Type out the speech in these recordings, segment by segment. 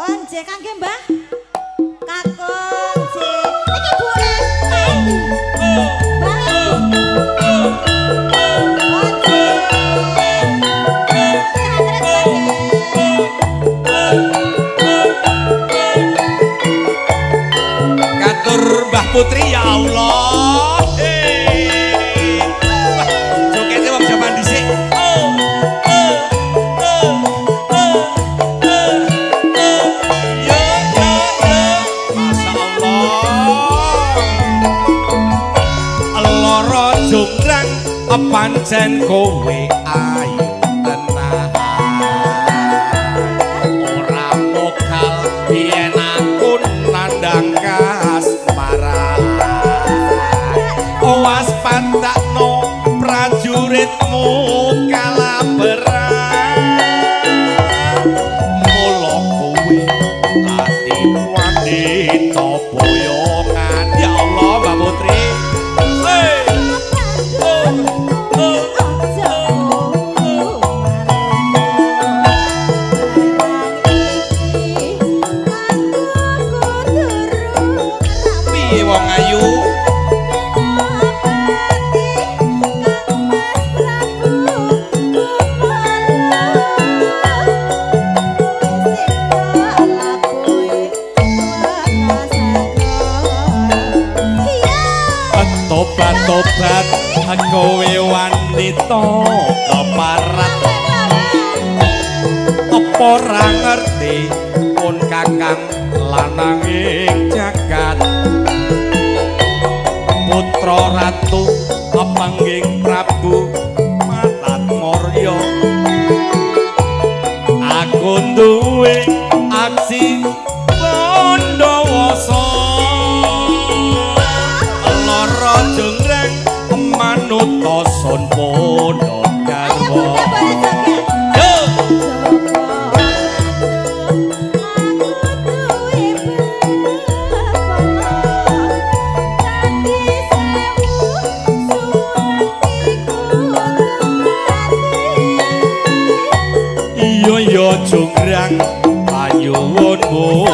Onje kangge Mbah Kakung je. Iki Bu Katur Mbah Putri, ya Allah. Pancen kowe ayu tenan, ora mokal yen aku nandang kasmaran. Waspandakno prajuritmu kalaberan, mulo kowe ati wanita boyongan. Ya Allah, Mbak Putri. Tobat kowe wanita keparat, apa ora ngerti pun kakang lanang ing jagat. Putra ratu kepangging Prabu Matatmorya, aku duwe aksi Pandhawasa. Nuto sonpono garwo, iyo iyo jonggrang ayo wonmu.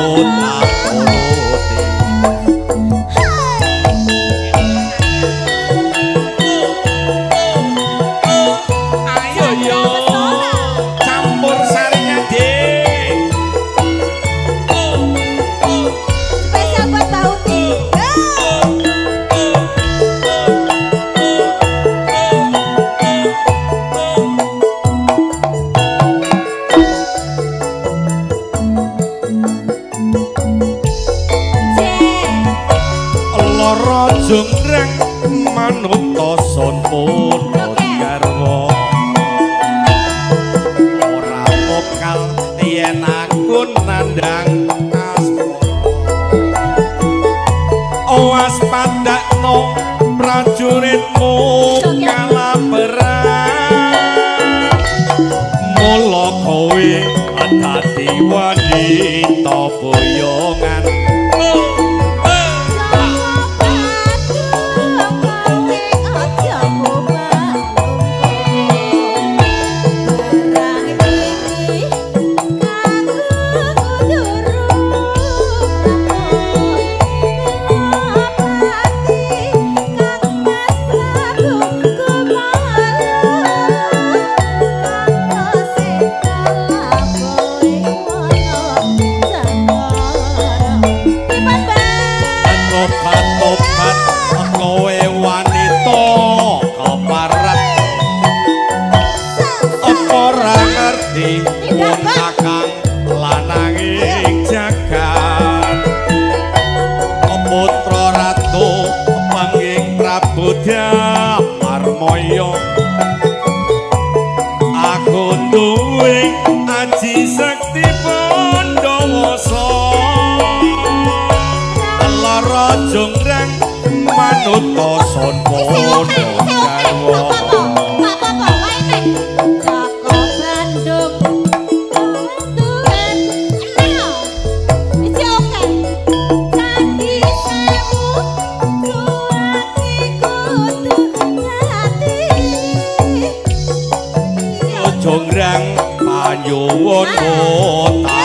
Jonggrang panyuwun kota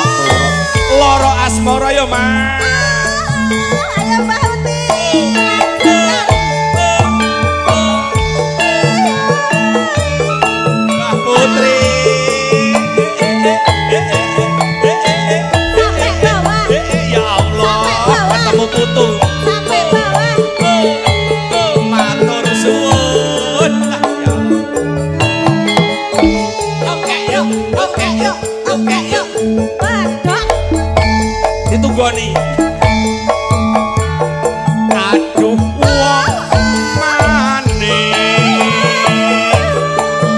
Oke yuk padok ditunggoni aduh wong mane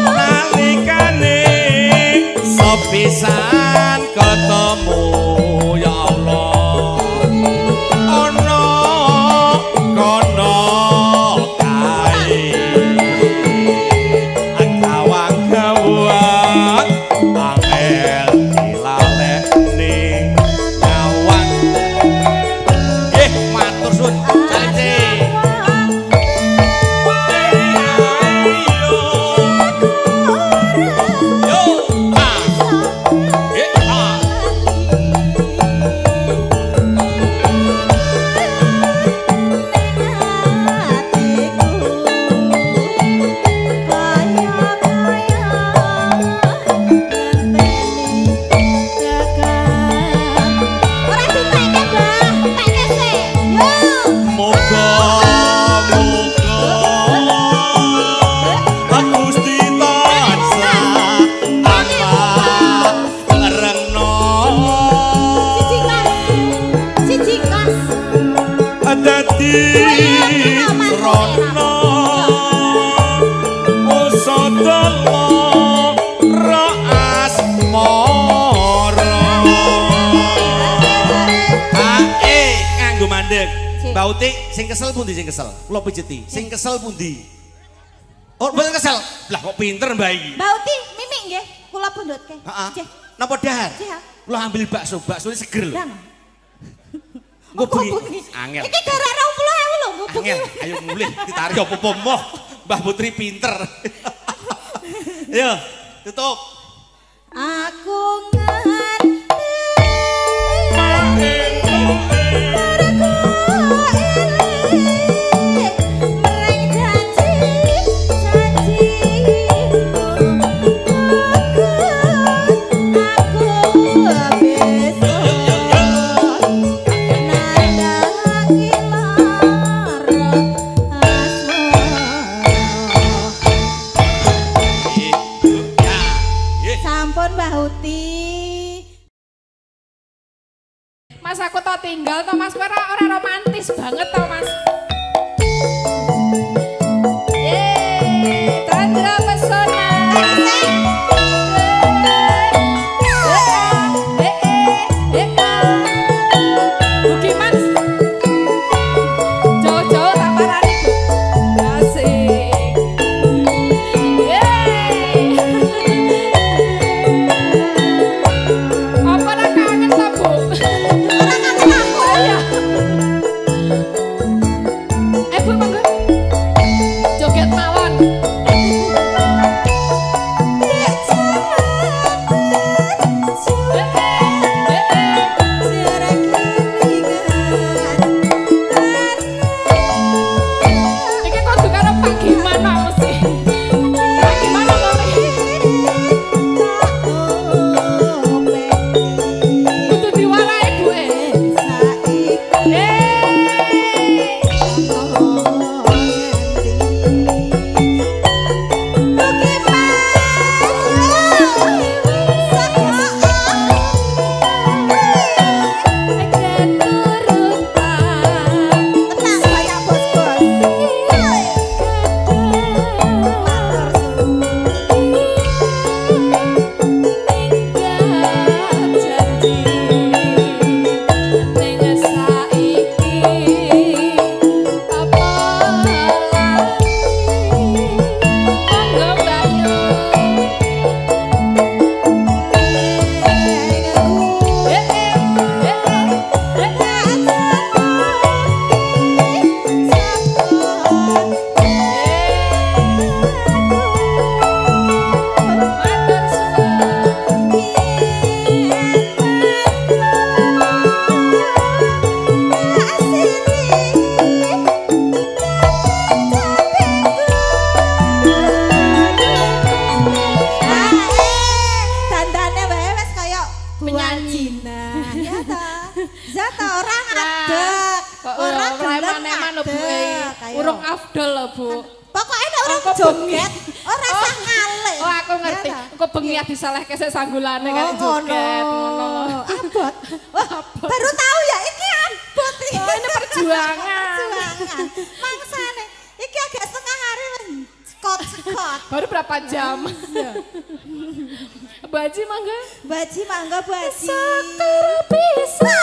nalikane sepisan ketemu ya Allah ono kono kae agawang-gawang angel dilalekne nyawang matur suwun Bauti, sing kesel pundi sing kesel? Kula pijeti, sing kesel pundi? Oh, mboten kesel. Lah kok pinter mbah iki. Bauti, mimik nggih, kula pundhutke. Heeh. Napa dahar? Kula ambil bakso, baksone seger lho. Engko bengi angel. Iki gara-gara 20.000 lho, engko bengi. Ayo mulih ditarik opo moh. Mbah Putri pinter. Ayo, tutup. Aku ngerti. Tinggal toh Mas ora romantis banget toh Mas. Orang ada, orang preman-preman lho Bu, urung afdol lho Bu. Pokoknya nek orang joget ora sah ngale. Oh aku ngerti. Engko bengi disalehke sik sanggulane kan joget ngono. Abot. Wah, baru tahu ya iki abot iki. Oh, ini perjuangan. Perjuangan. Mangsane iki agak setengah hari sekot-sekot. Baru berapa jam? Iya. Bu Haji mangga. Bu Haji mangga Bu Haji. Setor bisa.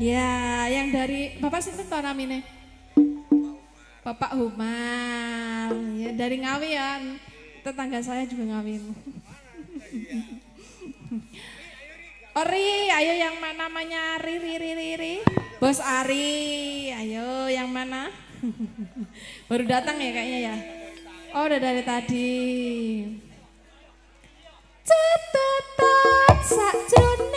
Ya, yang dari Bapak sinten to namine? Bapak Humar. Ya, dari Ngawi ya. Tetangga saya juga Ngawi. Ori, ayo yang mana namanya Riri. Bos Ari, ayo yang mana? Baru datang ya kayaknya ya. Oh, udah dari tadi. Cetetet sajun.